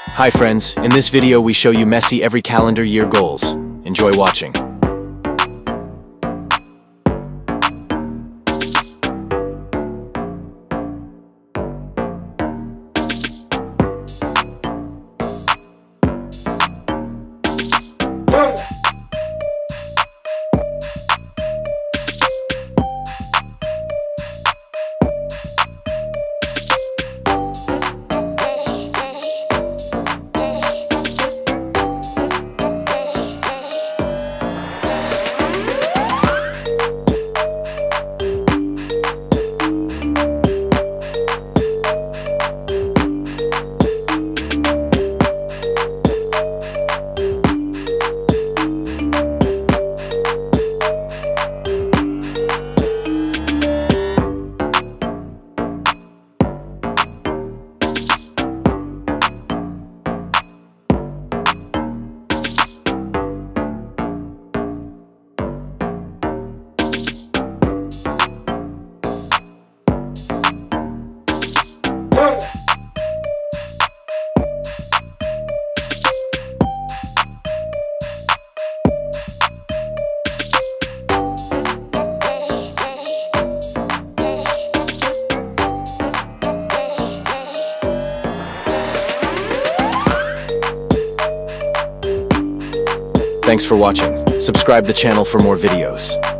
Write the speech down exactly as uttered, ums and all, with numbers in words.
Hi friends, in this video we show you Messi every calendar year goals. Enjoy watching. Thanks for watching. Subscribe the channel for more videos.